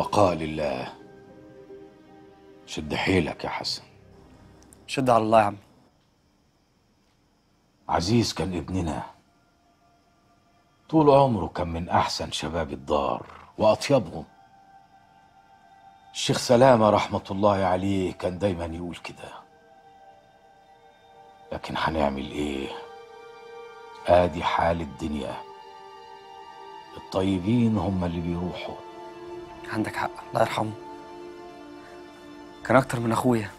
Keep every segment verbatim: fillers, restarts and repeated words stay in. البقاء لله. شد حيلك يا حسن. شد على الله يا عمي. عزيز كان ابننا، طول عمره كان من أحسن شباب الدار وأطيبهم. الشيخ سلامة رحمة الله عليه كان دايما يقول كده، لكن هنعمل ايه؟ ادي حال الدنيا، الطيبين هم اللي بيروحوا. عندك حق، الله يرحمه كان اكتر من اخويا،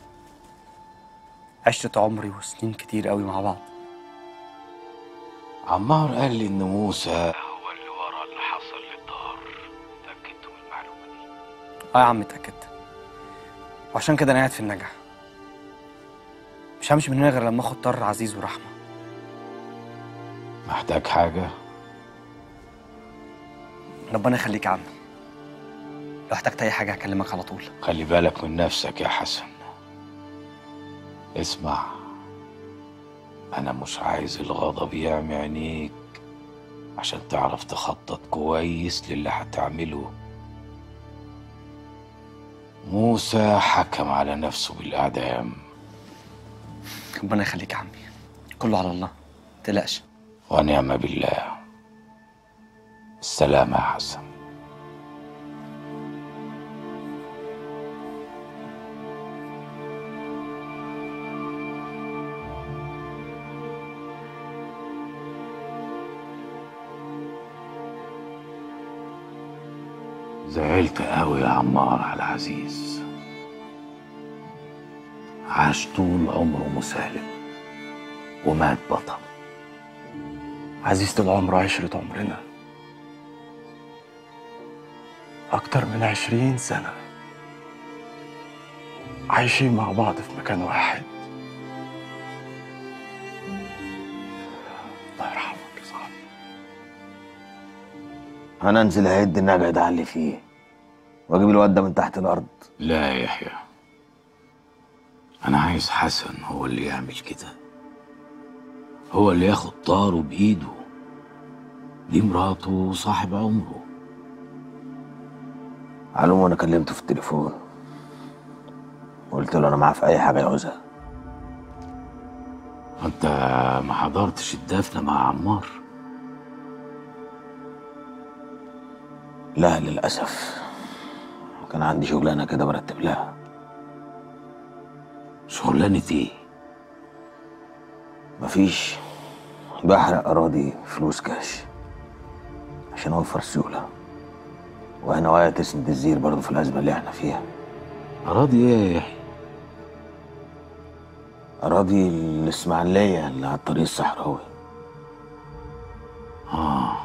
عشت عمري وسنين كتير قوي مع بعض. عمار قال لي ان موسى هو اللي ورا اللي حصل للدار. اتاكدتوا من المعلومه دي؟ اه يا عم اتاكدت، وعشان كده انا قاعد في النجاح، مش همشي من هنا غير لما اخد طار عزيز ورحمه. محتاج حاجه؟ ربنا يخليك يا عم، لو احتجت اي حاجه هكلمك على طول. خلي بالك من نفسك يا حسن. اسمع، انا مش عايز الغضب يعمي عينيك عشان تعرف تخطط كويس للي هتعمله. موسى حكم على نفسه بالاعدام. ربنا يخليك يا عمي، كله على الله، ما تقلقش. ونعم بالله. السلامة يا حسن. زعلت قوي يا عمار على عزيز، عاش طول عمره مسالم ومات بطل. عزيز طول عمره عشرة عمرنا، أكتر من عشرين سنة عايشين مع بعض في مكان واحد. الله يرحمك يا صاحبي. هننزل أعد إني أبعد عن اللي فيه وأجيب الواد ده من تحت الأرض. لا يا يحيى، أنا عايز حسن هو اللي يعمل كده، هو اللي ياخد طاره بإيده. دي مراته وصاحب عمره. علوم أنا كلمته في التليفون، قلت له أنا معاه في أي حاجة يعوزها. أنت ما حضرتش الدفنة مع عمار؟ لا للأسف، كان عندي شغلانة كده برتب لها. شغلانة ايه؟ مفيش، بحرق أراضي فلوس كاش عشان أوفر سيولة، وأنا واقع تسند الزير برضه في الأزمة اللي احنا فيها. أراضي ايه يا يحيى؟ أراضي الإسماعيلية اللي على الطريق الصحراوي. آه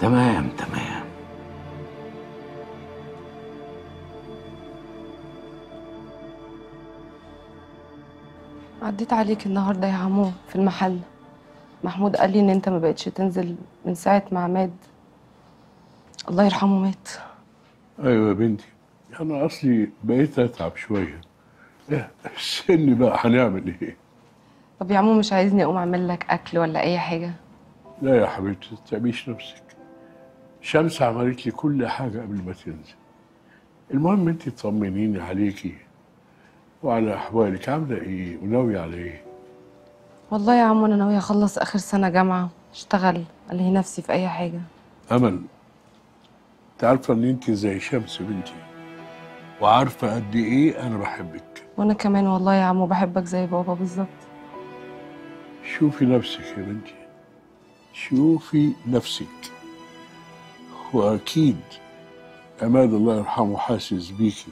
تمام تمام. عديت عليك النهارده يا عمو في المحل، محمود قال لي ان انت ما بقتش تنزل من ساعه ما عماد الله يرحمه مات. ايوه يا بنتي، انا اصلي بقيت اتعب شويه، السن بقى هنعمل ايه؟ طب يا عمو مش عايزني اقوم اعمل لك اكل ولا اي حاجه؟ لا يا حبيبتي ما تتعبيش نفسك، شمس عملت لي كل حاجه قبل ما تنزل. المهم انت تطمنيني عليكي وعلى أحوالك، عاملة إيه وناوية على إيه؟ والله يا عم أنا ناوية أخلص آخر سنة جامعة، أشتغل، ألهي نفسي في أي حاجة. أمل، أنت عارفة إن أنت زي شمس بنتي، وعارفة قد إيه أنا بحبك. وأنا كمان والله يا عم بحبك زي بابا بالظبط. شوفي نفسك يا بنتي، شوفي نفسك، وأكيد عماد الله يرحمه حاسس بيكي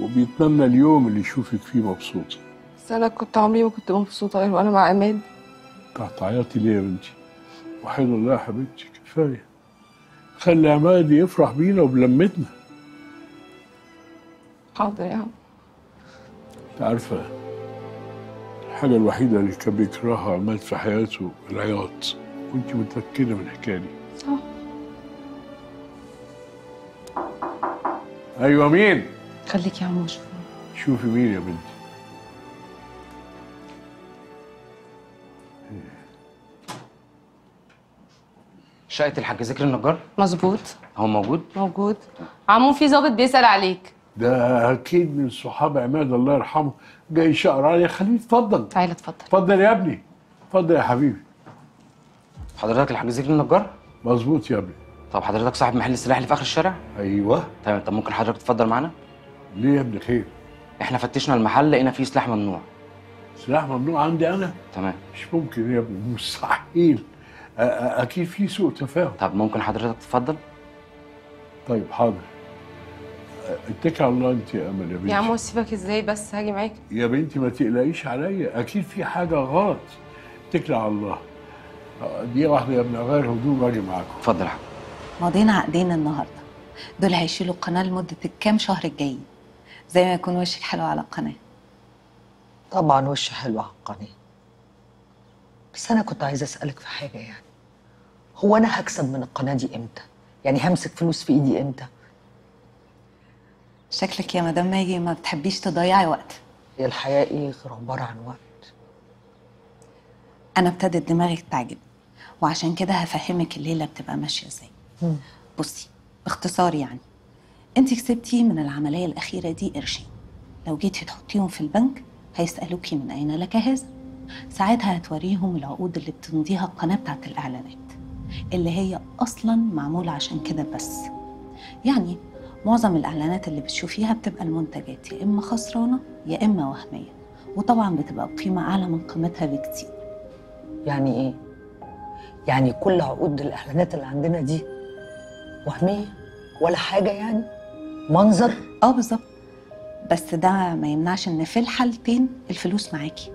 وبيتمنى اليوم اللي يشوفك فيه مبسوطه. بس انا كنت عمري ما كنت مبسوطه غير وانا مع عماد. هتعيطي ليه يا بنتي؟ وحيد الله يا حبيبتي كفايه، خلي عماد يفرح بينا وبلمتنا. حاضر يا عم. انت عارفه الحاجه الوحيده اللي كان بيكرهها عماد في حياته العياط، وانت متاكده من الحكايه دي صح؟ ايوه. مين؟ خليك يا عمو. شوفي شوفي مين يا بنتي؟ شقة الحاج زكريا النجار؟ مظبوط. هو موجود؟ موجود. عمو في ظابط بيسأل عليك. ده أكيد من صحاب عماد الله يرحمه، جاي يشقر عليا. خليه اتفضل. تعالى اتفضل. اتفضل يا ابني. اتفضل يا حبيبي. حضرتك الحاج زكريا النجار؟ مظبوط يا ابني. طب حضرتك صاحب محل السلاح اللي في آخر الشارع؟ أيوه. تمام. طب ممكن حضرتك تتفضل معانا؟ ليه يا ابني خير؟ احنا فتشنا المحل لقينا فيه سلاح ممنوع. سلاح ممنوع عندي أنا؟ تمام. مش ممكن يا ابني، مستحيل. أكيد في سوء تفاهم. طب ممكن حضرتك تتفضل؟ طيب حاضر. اتكل على الله أنت يا أمل يا بنتي. يا عمو سيبك إزاي بس، هاجي معاك. يا بنتي ما تقلقيش عليا، أكيد في حاجة غلط. اتكل على الله. دي واحدة يا ابني أغير هدوم وأجي معاكم. اتفضل يا حبيبي. ماضيين عقدين النهارده، دول هيشيلوا القناه لمده الكام شهر الجايين، زي ما يكون وشك حلو على القناه. طبعا وش حلو على القناه. بس انا كنت عايزه اسالك في حاجه، يعني هو انا هكسب من القناه دي امتى؟ يعني همسك فلوس في ايدي امتى؟ شكلك يا مدام ماجي ما بتحبيش تضيعي وقت. هي الحياه ايه غير عباره عن وقت؟ انا ابتدت دماغي تعجب، وعشان كده هفهمك الليله بتبقى ماشيه ازاي. بصي باختصار يعني، انت كسبتي من العمليه الاخيره دي قرشين، لو جيتي تحطيهم في البنك هيسالوكي من اين لك هذا. ساعتها هتوريهم العقود اللي بتمضيها القناه بتاعت الاعلانات، اللي هي اصلا معموله عشان كده بس. يعني معظم الاعلانات اللي بتشوفيها بتبقى المنتجات يا اما خسرانه يا اما وهميه، وطبعا بتبقى بقيمه اعلى من قيمتها بكتير. يعني ايه؟ يعني كل عقود الاعلانات اللي عندنا دي وهمية ولا حاجة، يعني منظر؟ اه بالظبط. بس ده ما يمنعش ان في الحالتين الفلوس معاكي.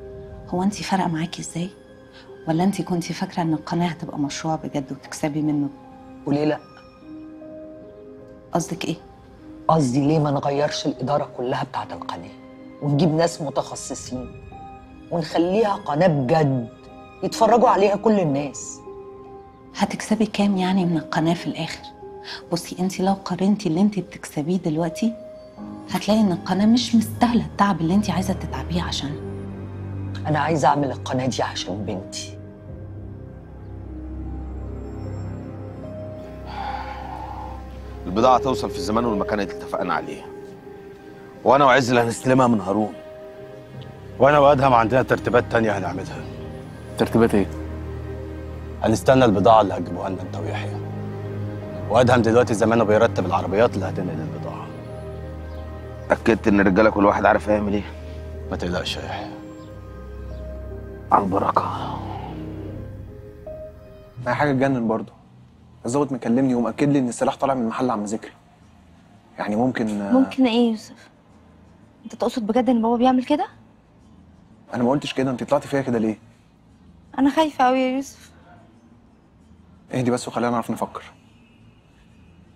هو انت فارقة معاكي ازاي؟ ولا انت كنتي فاكرة ان القناة هتبقى مشروع بجد وتكسبي منه؟ وليه لأ؟ قصدك ايه؟ قصدي ليه ما نغيرش الإدارة كلها بتاعة القناة ونجيب ناس متخصصين ونخليها قناة بجد يتفرجوا عليها كل الناس؟ هتكسبي كام يعني من القناة في الآخر؟ بصي انت لو قارنتي اللي انت بتكسبيه دلوقتي هتلاقي ان القناه مش مستاهله التعب اللي انت عايزه تتعبيه عشانها. انا عايزه اعمل القناه دي عشان بنتي. البضاعه توصل في الزمان والمكان اللي اتفقنا عليه، وانا وعز اللي هنستلمها من هارون، وانا وادهم عندنا ترتيبات تانية هنعملها. ترتيبات ايه؟ هنستنى البضاعه اللي هتجيبوها لنا انت ويحيى، وادهم دلوقتي زمانه بيرتب العربيات اللي هتنقل البضاعه. اكدت ان الرجاله كل واحد عارف هيعمل ايه؟ ما تقلقش يا يحيى، على البركه. ما هي حاجه تجنن برضه، الظابط مكلمني ومأكد لي ان السلاح طالع من محل عم زكري. يعني ممكن ممكن ايه يا يوسف؟ انت تقصد بجد ان بابا بيعمل كده؟ انا ما قلتش كده، انت طلعتي فيها كده ليه؟ انا خايفه قوي يا يوسف. اهدي بس وخلينا نعرف نفكر.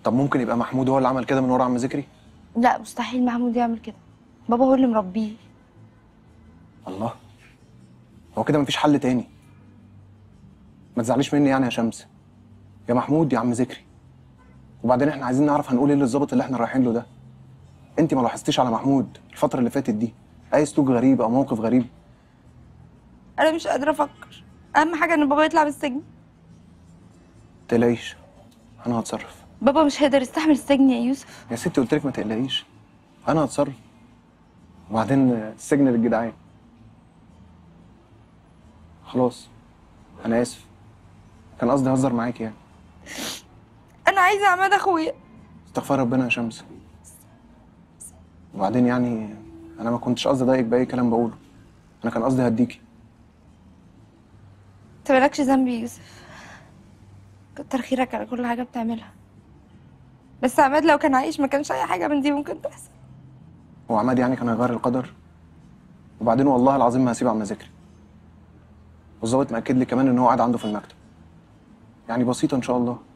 طب ممكن يبقى محمود هو اللي عمل كده من ورا عم زكري؟ لا مستحيل محمود يعمل كده، بابا هو اللي مربيه. الله، هو كده مفيش حل تاني. ما تزعليش مني يعني يا شمس، يا محمود يا عم زكري. وبعدين احنا عايزين نعرف هنقول ايه للظابط اللي احنا رايحين له ده. انت ما لاحظتيش على محمود الفتره اللي فاتت دي اي سلوك غريب او موقف غريب؟ انا مش قادره افكر، اهم حاجه ان بابا يطلع بالسجن. ما تقلقيش انا هتصرف. بابا مش هيقدر يستحمل السجن يا يوسف. يا ستي قلت لك ما تقلقيش، انا هتصرف. وبعدين السجن للجدعان. خلاص انا اسف، كان قصدي اهزر معاكي يعني. انا عايزه عماد اخويا. استغفر ربنا يا شمس. وبعدين يعني انا ما كنتش قصدي اضايقك باي كلام بقوله، انا كان قصدي هديكي. انت مالكش ذنب يا يوسف، كتر خيرك على كل حاجه بتعملها. بس عماد لو كان عايش ما كانش اي حاجه من دي ممكن تحصل. هو عماد يعني كان هيغير القدر؟ وبعدين والله العظيم ما هسيب عم ذكري، والظابط مأكد لي كمان ان هو قاعد عنده في المكتب. يعني بسيطه ان شاء الله.